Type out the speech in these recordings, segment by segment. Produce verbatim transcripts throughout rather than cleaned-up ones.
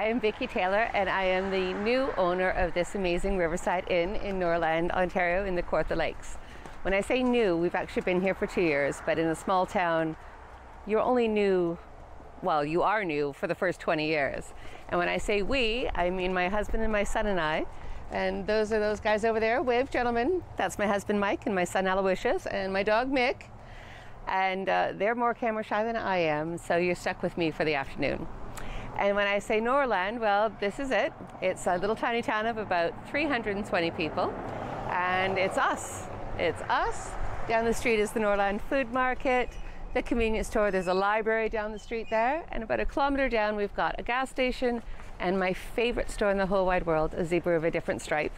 I am Vicki Taylor, and I am the new owner of this amazing Riverside Inn in Norland, Ontario, in the Kawartha Lakes. When I say new, we've actually been here for two years, but in a small town, you're only new, well, you are new for the first twenty years. And when I say we, I mean my husband and my son and I. And those are those guys over there. Wave, gentlemen. That's my husband, Mike, and my son, Aloysius, and my dog, Mick. And uh, they're more camera shy than I am, so you're stuck with me for the afternoon. And when I say Norland, well, this is it. It's a little tiny town of about three hundred twenty people, and it's us. It's us. Down the street is the Norland Food Market, the convenience store. There's a library down the street there, and about a kilometer down, we've got a gas station and my favorite store in the whole wide world, a zebra of a different stripe.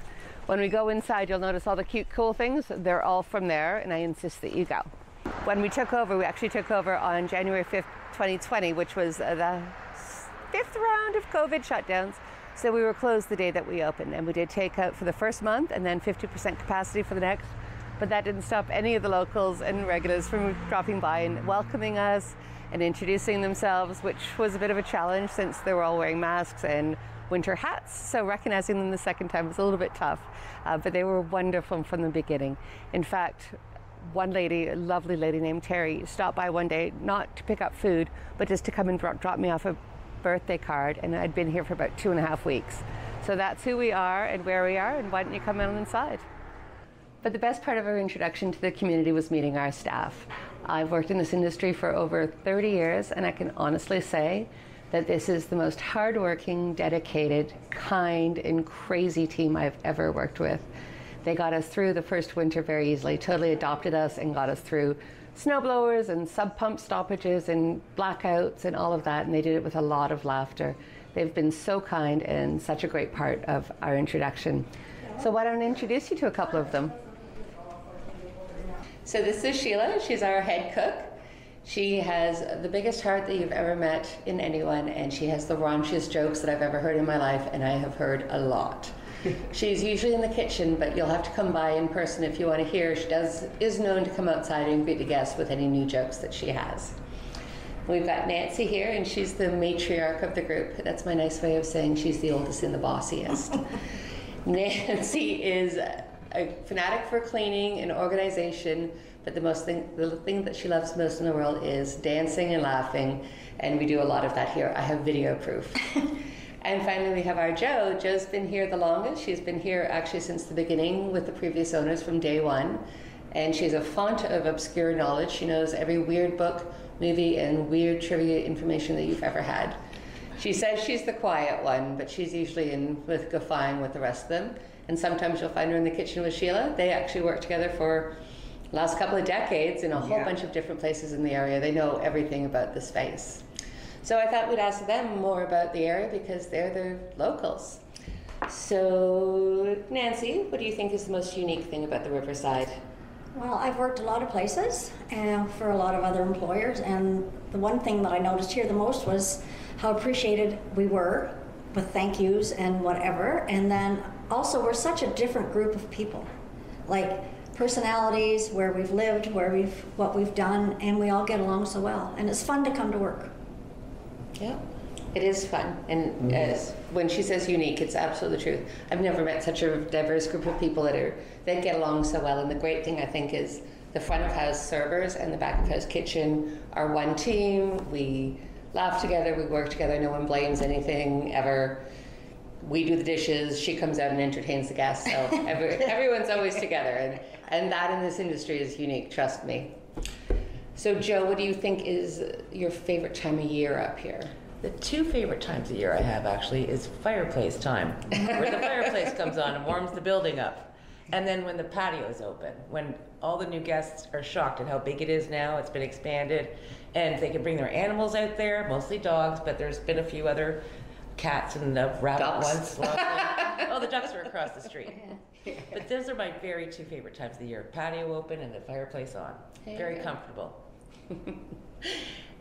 When we go inside, you'll notice all the cute, cool things. They're all from there, and I insist that you go. When we took over, we actually took over on January fifth, twenty twenty, which was the fifth round of COVID shutdowns. So we were closed the day that we opened, and we did takeout for the first month and then fifty percent capacity for the next. But that didn't stop any of the locals and regulars from dropping by and welcoming us and introducing themselves, which was a bit of a challenge since they were all wearing masks and winter hats. So recognizing them the second time was a little bit tough, uh, but they were wonderful from the beginning. In fact, one lady, a lovely lady named Terry, stopped by one day, not to pick up food, but just to come and drop, drop me off a birthday card. And I'd been here for about two and a half weeks. So that's who we are and where we are, and why don't you come on inside? But the best part of our introduction to the community was meeting our staff. I've worked in this industry for over thirty years, and I can honestly say that this is the most hardworking, dedicated, kind, and crazy team I've ever worked with. They got us through the first winter very easily, totally adopted us and got us through snowblowers and sub pump stoppages and blackouts and all of that, and they did it with a lot of laughter. They've been so kind and such a great part of our introduction. So why don't I introduce you to a couple of them? So this is Sheila, she's our head cook. She has the biggest heart that you've ever met in anyone, and she has the raunchiest jokes that I've ever heard in my life, and I have heard a lot. She's usually in the kitchen, but you'll have to come by in person if you want to hear. She does is known to come outside and greet a guest with any new jokes that she has. We've got Nancy here, and she's the matriarch of the group. That's my nice way of saying she's the oldest and the bossiest. Nancy is a fanatic for cleaning and organization, but the most thing, the thing that she loves most in the world is dancing and laughing, and we do a lot of that here. I have video proof. And finally, we have our Jo. Jo's been here the longest. She's been here actually since the beginning with the previous owners from day one. And she's a font of obscure knowledge. She knows every weird book, movie, and weird trivia information that you've ever had. She says she's the quiet one, but she's usually in with guffawing with the rest of them. And sometimes you'll find her in the kitchen with Sheila. They actually work together for the last couple of decades in a whole yeah. bunch of different places in the area. They know everything about the space. So I thought we'd ask them more about the area because they're the locals. So, Nancy, what do you think is the most unique thing about the Riverside? Well, I've worked a lot of places and for a lot of other employers, and the one thing that I noticed here the most was how appreciated we were with thank yous and whatever. And then also we're such a different group of people, like personalities, where we've lived, where we've, what we've done, and we all get along so well. And it's fun to come to work. Yeah, it is fun, and uh, when she says unique, it's absolutely the truth. I've never met such a diverse group of people that are that get along so well. And the great thing I think is the front of house servers and the back of house kitchen are one team. We laugh together, we work together. No one blames anything ever. We do the dishes. She comes out and entertains the guests. So every, everyone's always together, and and that in this industry is unique. Trust me. So Jo, what do you think is your favorite time of year up here? The two favorite times of year I have actually is fireplace time, where the fireplace comes on and warms the building up. And then when the patio is open, when all the new guests are shocked at how big it is now, it's been expanded, and they can bring their animals out there, mostly dogs, but there's been a few other cats and the rabbit once. Oh, the ducks are across the street. Yeah. But those are my very two favorite times of the year, patio open and the fireplace on. Hey, very yeah. comfortable.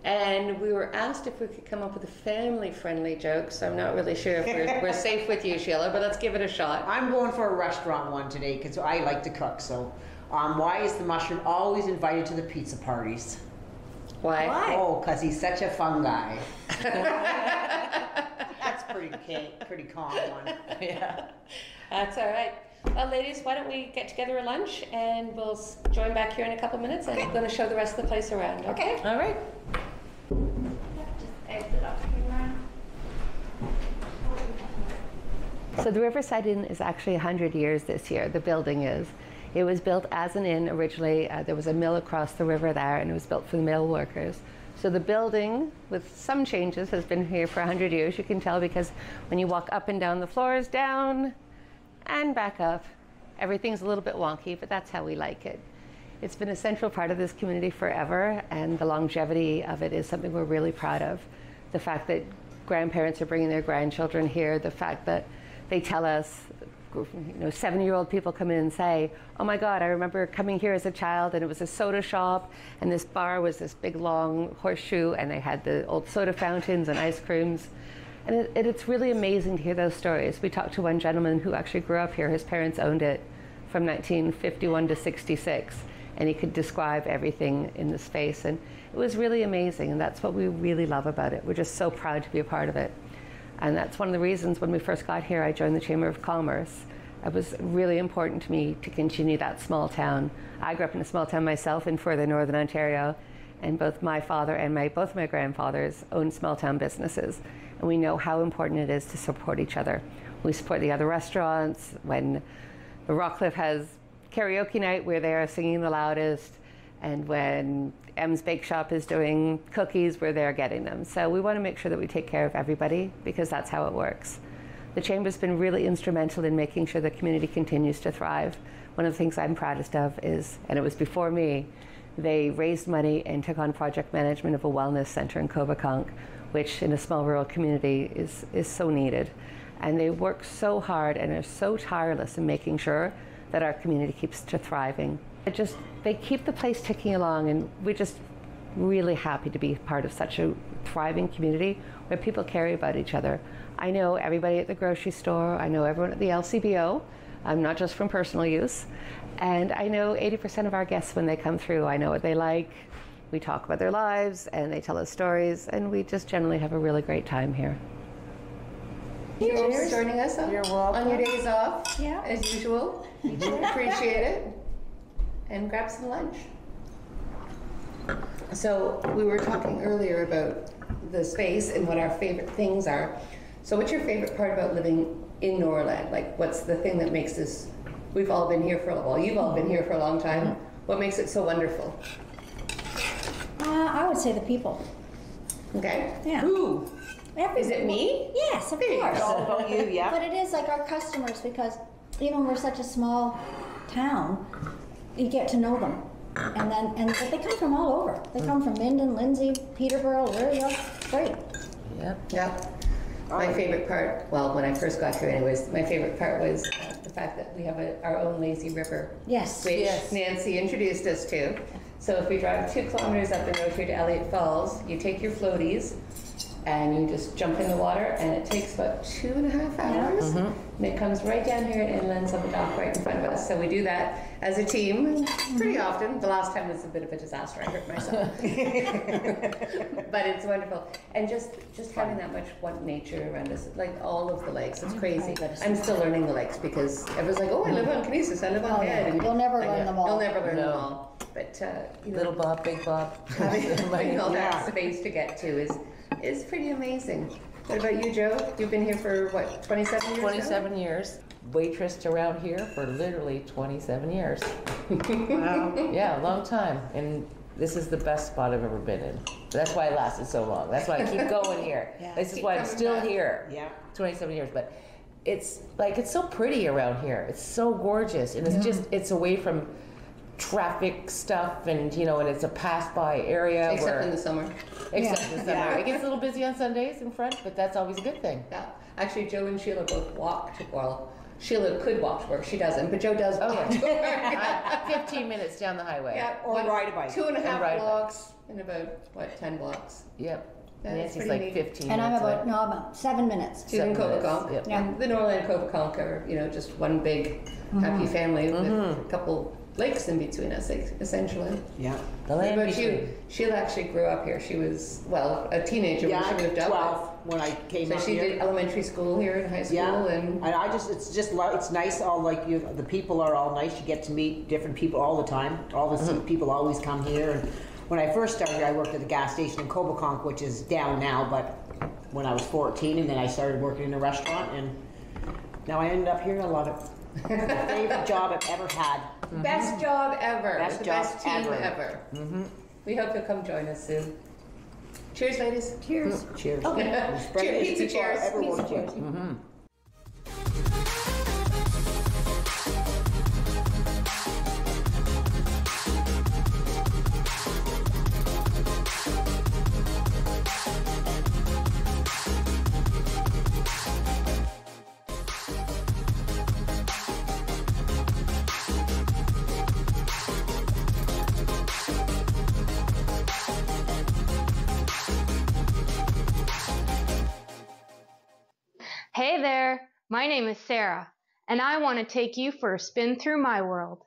And we were asked if we could come up with a family-friendly joke, so I'm not really sure if we're, we're safe with you, Sheila, but let's give it a shot. I'm going for a restaurant one today because I like to cook, so um, why is the mushroom always invited to the pizza parties? Why? Why? Oh, because he's such a fun guy. That's pretty good. okay, pretty calm one. Yeah. That's all right. Well, ladies, why don't we get together at lunch, and we'll join back here in a couple minutes, and okay. I'm going to show the rest of the place around. Okay. Okay. All right. So the Riverside Inn is actually one hundred years this year, the building is. It was built as an inn originally. Uh, there was a mill across the river there, and it was built for the mill workers. So the building, with some changes, has been here for one hundred years. You can tell because when you walk up and down the floors, down and back up, everything's a little bit wonky, but that's how we like it. It's been a central part of this community forever, and the longevity of it is something we're really proud of. The fact that grandparents are bringing their grandchildren here, the fact that they tell us, you know, seven-year-old people come in and say, oh my God, I remember coming here as a child, and it was a soda shop, and this bar was this big, long horseshoe, and they had the old soda fountains and ice creams. And it, it, it's really amazing to hear those stories. We talked to one gentleman who actually grew up here. His parents owned it from nineteen fifty-one to sixty-six, and he could describe everything in the space. And it was really amazing, and that's what we really love about it. We're just so proud to be a part of it. And that's one of the reasons when we first got here, I joined the Chamber of Commerce. It was really important to me to continue that small town. I grew up in a small town myself in further northern Ontario, and both my father and my, both my grandfathers owned small town businesses. And we know how important it is to support each other. We support the other restaurants. When the Rockcliffe has karaoke night, we're there singing the loudest. And when M's Bake Shop is doing cookies, we're there getting them. So we want to make sure that we take care of everybody, because that's how it works. The Chamber's been really instrumental in making sure the community continues to thrive. One of the things I'm proudest of is, and it was before me, they raised money and took on project management of a wellness center in Coboconk, which in a small rural community is, is so needed. And they work so hard and are so tireless in making sure that our community keeps to thriving. It just, they keep the place ticking along, and we're just really happy to be part of such a thriving community where people care about each other. I know everybody at the grocery store, I know everyone at the L C B O, um, not just from personal use, and I know eighty percent of our guests when they come through, I know what they like. We talk about their lives, and they tell us stories, and we just generally have a really great time here. Cheers. Cheers. Joining us on, You're welcome. on your days off, yeah. as usual. We do appreciate it. And grab some lunch. So we were talking earlier about the space and what our favorite things are. So what's your favorite part about living in Norland? Like, what's the thing that makes this, we've all been here for a while, you've all been here for a long time. What makes it so wonderful? Uh, I would say the people. Okay. Yeah. Ooh. Every, is it me? Yes, of course. It's all about you, yeah. But it is like our customers, because even we're such a small town, you get to know them, and then and but they come from all over. They come from Minden, Lindsay, Peterborough, Rio. Great. Yep. Yep. My favorite part, well, when I first got here, anyways, my favorite part was uh, the fact that we have a, our own lazy river. Yes. Which yes. Nancy introduced us to. So if we drive two kilometers up the road here to Elliott Falls, you take your floaties, and you just jump in the water, and it takes about two and a half hours. Yeah. Mm-hmm. And it comes right down here and lands on the dock right in front of us. So we do that as a team pretty mm-hmm. often. The last time was a bit of a disaster. I hurt myself. But it's wonderful. And just, just having that much what nature around us, like all of the lakes, it's crazy. I'm still learning the lakes, because everyone's like, oh, I live on Kinesis, I live on oh, Head. Yeah. You'll never like, learn them all. You'll never learn no. them all. But, uh, you know, Little Bob, Big Bob. Having all that yeah. space to get to is It's pretty amazing. What about you, Jo? You've been here for, what, twenty-seven years? twenty-seven now? years. Waitressed around here for literally twenty-seven years. Wow. Yeah, a long time. And this is the best spot I've ever been in. That's why it lasted so long. That's why I keep going here. Yeah. This is why I'm still back. here. Yeah. twenty-seven years. But it's like, it's so pretty around here. It's so gorgeous. And it's yeah. just, it's away from traffic stuff, and you know, and it's a pass-by area. Except where, in the summer. Except yeah. in the summer. Yeah. It gets a little busy on Sundays in front, but that's always a good thing. Yeah. Actually, Jo and Sheila both walk to, well, Sheila could walk to work. She doesn't, but Jo does walk oh, yeah. to work. I, fifteen minutes down the highway. Yeah, or one, ride a bike. Two and a half and blocks in about, what, ten blocks? Yep. That Nancy's like neat. fifteen And I'm about, no, about seven minutes. She's in Coboconk. Yep. Yeah. The Norland Coboconk are, you know, just one big, mm-hmm. happy family mm-hmm. with a couple lakes in between us, essentially. Yeah. The land between. Sheila actually grew up here. She was, well, a teenager yeah, when she moved up. twelve. when I came so out she here. Did elementary school here and high school, yeah. and and I just it's just like it's nice. All like you, the people are all nice. You get to meet different people all the time. All the mm-hmm. people always come here. And when I first started, I worked at the gas station in Coboconk, which is down now. But when I was fourteen, and then I started working in a restaurant, and now I ended up here. I love it. My favorite job I've ever had. Mm-hmm. Best job ever. Best the job best team ever. ever. Mm-hmm. We hope you'll come join us soon. Cheers, ladies. Cheers. Mm-hmm. Cheers. Okay. Cheers. Pizza cheers. Everyone pizza cheers. cheers. Mm-hmm. Hey there, my name is Sarah, and I want to take you for a spin through my world.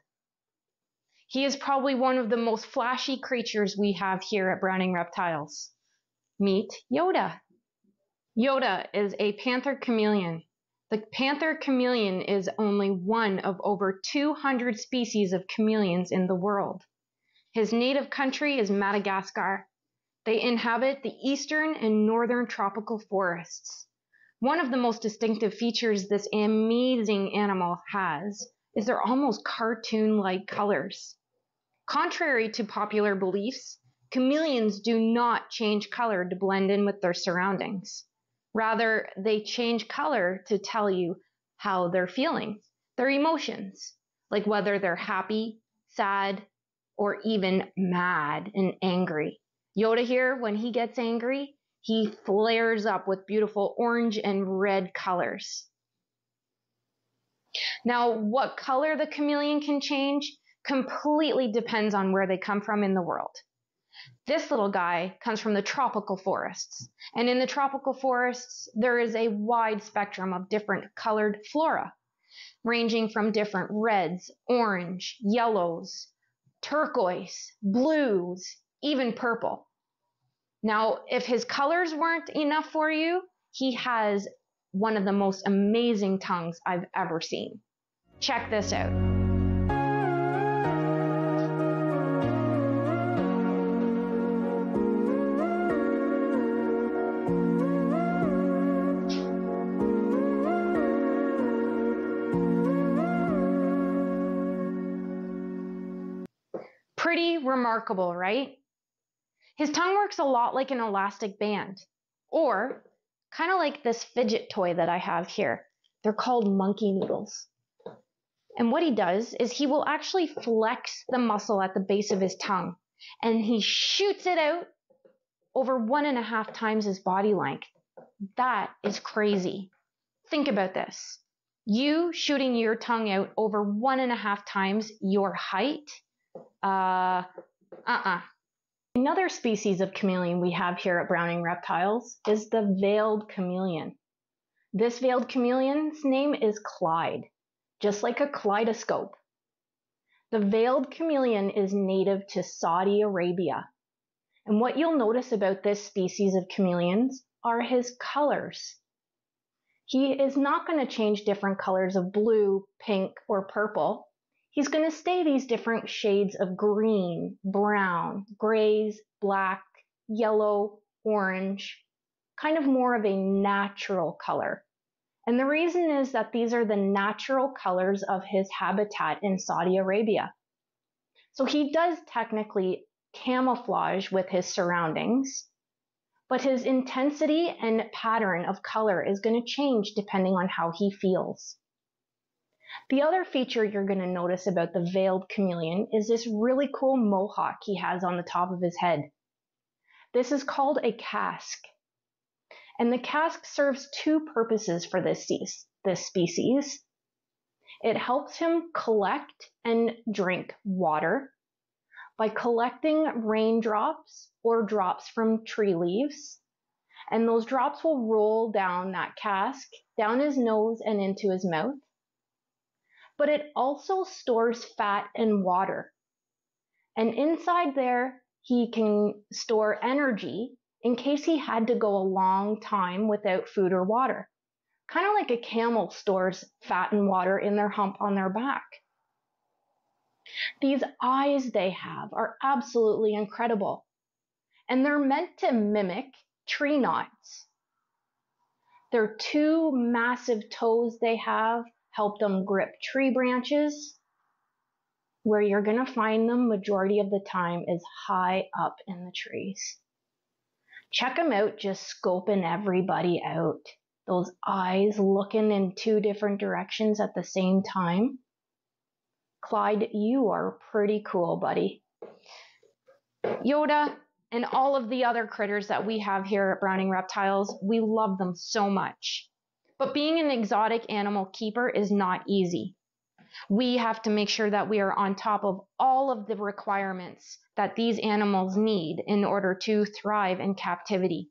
He is probably one of the most flashy creatures we have here at Browning Reptiles. Meet Yoda. Yoda is a panther chameleon. The panther chameleon is only one of over two hundred species of chameleons in the world. His native country is Madagascar. They inhabit the eastern and northern tropical forests. One of the most distinctive features this amazing animal has is their almost cartoon-like colors. Contrary to popular beliefs, chameleons do not change color to blend in with their surroundings. Rather, they change color to tell you how they're feeling, their emotions, like whether they're happy, sad, or even mad and angry. Yoda here, when he gets angry, he flares up with beautiful orange and red colors. Now, what color the chameleon can change completely depends on where they come from in the world. This little guy comes from the tropical forests, and in the tropical forests, there is a wide spectrum of different colored flora, ranging from different reds, orange, yellows, turquoise, blues, even purple. Now, if his colors weren't enough for you, he has one of the most amazing tongues I've ever seen. Check this out. Pretty remarkable, right? His tongue works a lot like an elastic band, or kind of like this fidget toy that I have here. They're called monkey needles. And what he does is he will actually flex the muscle at the base of his tongue, and he shoots it out over one and a half times his body length. That is crazy. Think about this. You shooting your tongue out over one and a half times your height? Uh, uh-uh. Another species of chameleon we have here at Browning Reptiles is the veiled chameleon. This veiled chameleon's name is Clyde, just like a kaleidoscope. The veiled chameleon is native to Saudi Arabia. And what you'll notice about this species of chameleons are his colors. He is not going to change different colors of blue, pink, or purple. He's going to stay these different shades of green, brown, grays, black, yellow, orange, kind of more of a natural color. And the reason is that these are the natural colors of his habitat in Saudi Arabia. So he does technically camouflage with his surroundings, but his intensity and pattern of color is going to change depending on how he feels. The other feature you're going to notice about the veiled chameleon is this really cool mohawk he has on the top of his head. This is called a casque. And the casque serves two purposes for this species. It helps him collect and drink water by collecting raindrops or drops from tree leaves. And those drops will roll down that casque, down his nose and into his mouth. But it also stores fat and water. And inside there, he can store energy in case he had to go a long time without food or water, kind of like a camel stores fat and water in their hump on their back. These eyes they have are absolutely incredible, and they're meant to mimic tree knots. Their two massive toes they have help them grip tree branches, where you're going to find them majority of the time is high up in the trees. Check them out, just scoping everybody out. Those eyes looking in two different directions at the same time. Clyde, you are pretty cool, buddy. Yoda and all of the other critters that we have here at Browning Reptiles, we love them so much. But being an exotic animal keeper is not easy. We have to make sure that we are on top of all of the requirements that these animals need in order to thrive in captivity.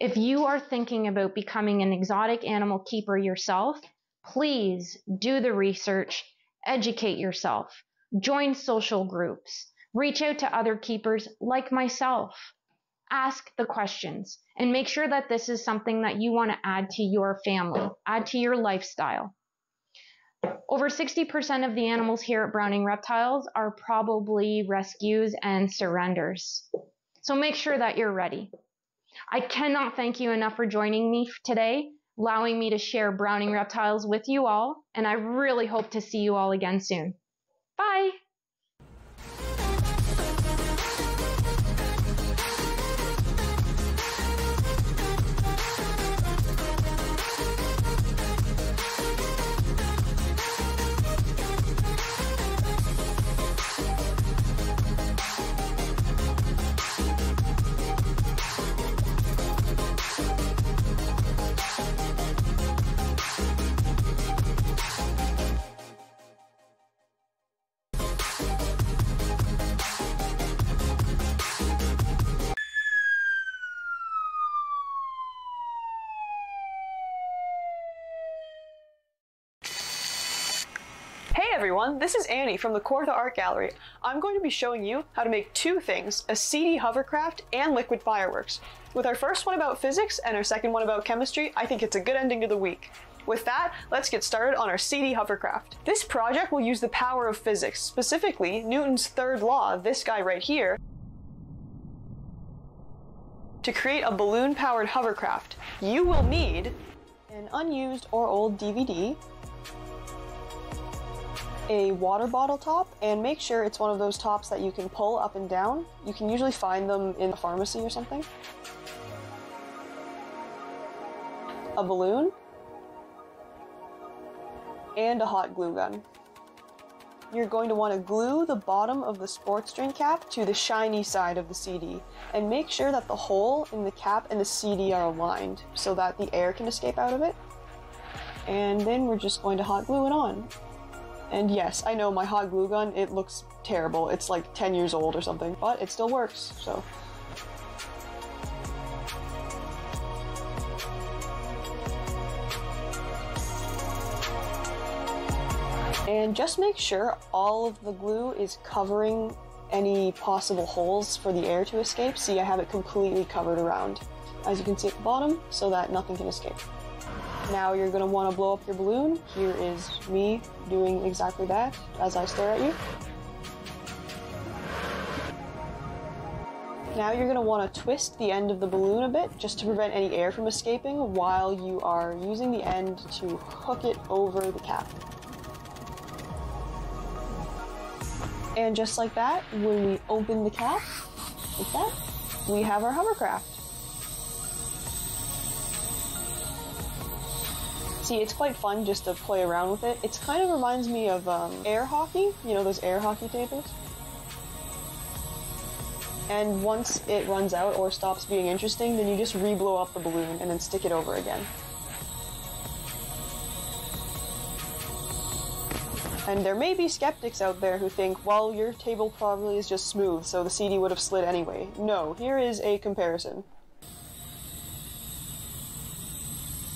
If you are thinking about becoming an exotic animal keeper yourself, please do the research, educate yourself, join social groups, reach out to other keepers like myself, ask the questions, and make sure that this is something that you want to add to your family, add to your lifestyle. Over sixty percent of the animals here at Browning Reptiles are probably rescues and surrenders. So make sure that you're ready. I cannot thank you enough for joining me today, allowing me to share Browning Reptiles with you all, and I really hope to see you all again soon. Bye! This is Annie from the Kawartha Art Gallery. I'm going to be showing you how to make two things, a C D hovercraft and liquid fireworks. With our first one about physics and our second one about chemistry, I think it's a good ending to the week. With that, let's get started on our C D hovercraft. This project will use the power of physics, specifically Newton's third law, this guy right here, to create a balloon-powered hovercraft. You will need an unused or old D V D, a water bottle top, and make sure it's one of those tops that you can pull up and down. You can usually find them in a pharmacy or something. A balloon. And a hot glue gun. You're going to want to glue the bottom of the sports drink cap to the shiny side of the C D, and make sure that the hole in the cap and the C D are aligned so that the air can escape out of it. And then we're just going to hot glue it on. And yes, I know my hot glue gun, it looks terrible. It's like ten years old or something, but it still works, so. And just make sure all of the glue is covering any possible holes for the air to escape. See, I have it completely covered around, as you can see at the bottom, so that nothing can escape. Now you're going to want to blow up your balloon. Here is me doing exactly that as I stare at you. Now you're going to want to twist the end of the balloon a bit just to prevent any air from escaping while you are using the end to hook it over the cap. And just like that, when we open the cap, like that, we have our hovercraft. See, it's quite fun just to play around with it. It kind of reminds me of um, air hockey, you know, those air hockey tables. And once it runs out or stops being interesting, then you just re-blow up the balloon and then stick it over again. And there may be skeptics out there who think, well, your table probably is just smooth, so the C D would have slid anyway. No, here is a comparison.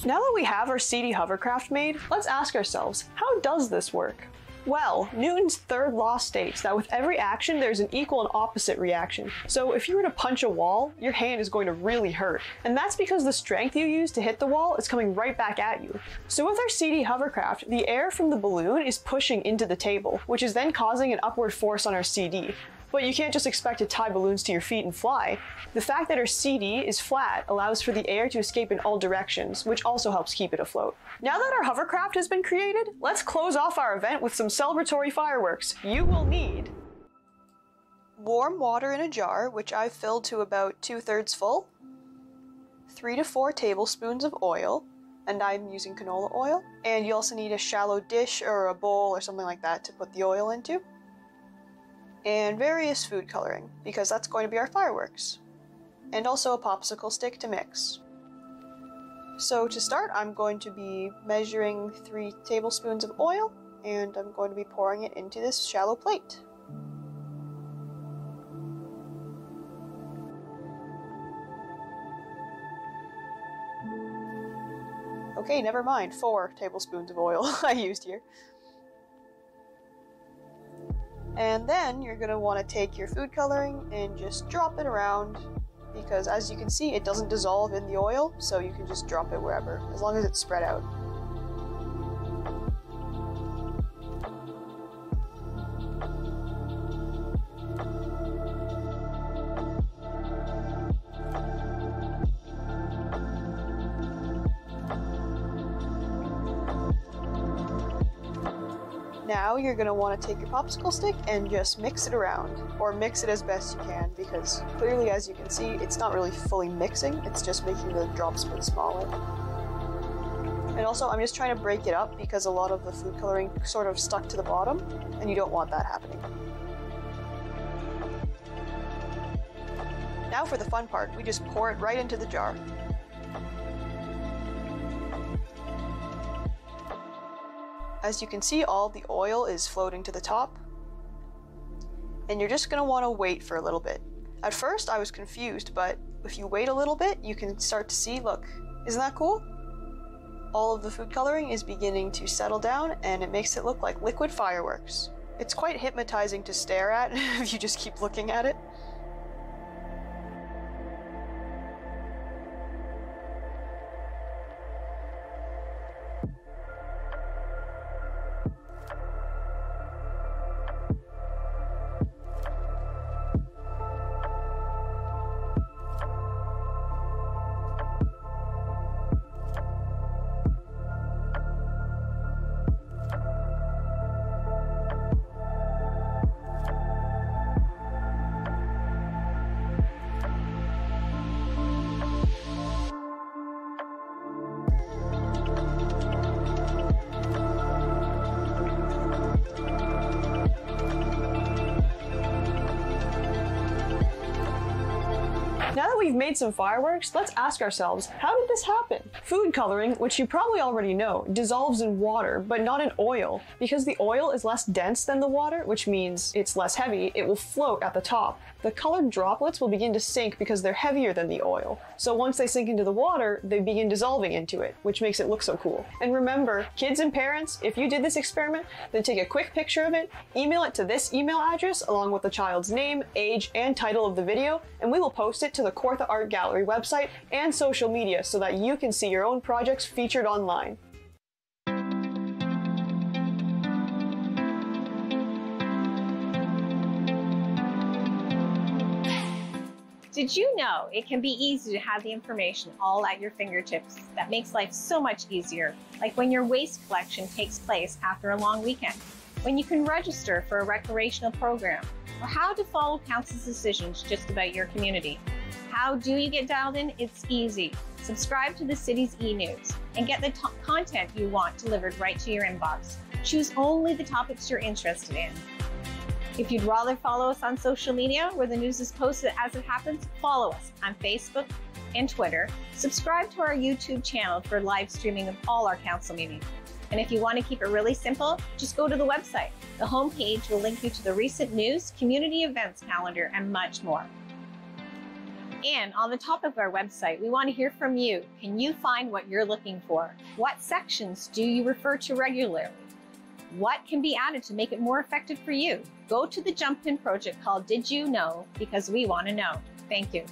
Now that we have our C D hovercraft made, let's ask ourselves, how does this work? Well, Newton's third law states that with every action, there's an equal and opposite reaction. So if you were to punch a wall, your hand is going to really hurt. And that's because the strength you use to hit the wall is coming right back at you. So with our C D hovercraft, the air from the balloon is pushing into the table, which is then causing an upward force on our C D. But you can't just expect to tie balloons to your feet and fly. The fact that our C D is flat allows for the air to escape in all directions, which also helps keep it afloat. Now that our hovercraft has been created, let's close off our event with some celebratory fireworks. You will need warm water in a jar, which I've filled to about two-thirds full, three to four tablespoons of oil, and I'm using canola oil, and you also need a shallow dish or a bowl or something like that to put the oil into, and various food coloring, because that's going to be our fireworks, and also a popsicle stick to mix. So to start, I'm going to be measuring three tablespoons of oil, and I'm going to be pouring it into this shallow plate. Okay, never mind, four tablespoons of oil I used here. And then you're gonna wanna take your food coloring and just drop it around, because as you can see, it doesn't dissolve in the oil, so you can just drop it wherever, as long as it's spread out. Now you're going to want to take your popsicle stick and just mix it around, or mix it as best you can, because clearly, as you can see, it's not really fully mixing, it's just making the drops a bit smaller. And also, I'm just trying to break it up because a lot of the food coloring sort of stuck to the bottom, and you don't want that happening. Now for the fun part, we just pour it right into the jar. As you can see, all the oil is floating to the top, and you're just going to want to wait for a little bit. At first I was confused, but if you wait a little bit, you can start to see, look, isn't that cool? All of the food coloring is beginning to settle down, and it makes it look like liquid fireworks. It's quite hypnotizing to stare at if you just keep looking at it. Made some fireworks, let's ask ourselves, how did this happen? Food coloring, which you probably already know, dissolves in water, but not in oil. Because the oil is less dense than the water, which means it's less heavy, it will float at the top. The colored droplets will begin to sink because they're heavier than the oil. So once they sink into the water, they begin dissolving into it, which makes it look so cool. And remember, kids and parents, if you did this experiment, then take a quick picture of it, email it to this email address along with the child's name, age, and title of the video, and we will post it to the Kawartha Art Gallery website and social media so that you can see your own projects featured online. Did you know it can be easy to have the information all at your fingertips? That makes life so much easier, like when your waste collection takes place after a long weekend, when you can register for a recreational program, or how to follow council's decisions just about your community. How do you get dialed in? It's easy. Subscribe to the city's e-news and get the content you want delivered right to your inbox. Choose only the topics you're interested in. If you'd rather follow us on social media where the news is posted as it happens, follow us on Facebook and Twitter. Subscribe to our YouTube channel for live streaming of all our council meetings. And if you want to keep it really simple, just go to the website. The homepage will link you to the recent news, community events calendar, and much more. And on the top of our website, we want to hear from you. Can you find what you're looking for? What sections do you refer to regularly? What can be added to make it more effective for you? Go to the Jump In project called Did You Know? Because we want to know. Thank you.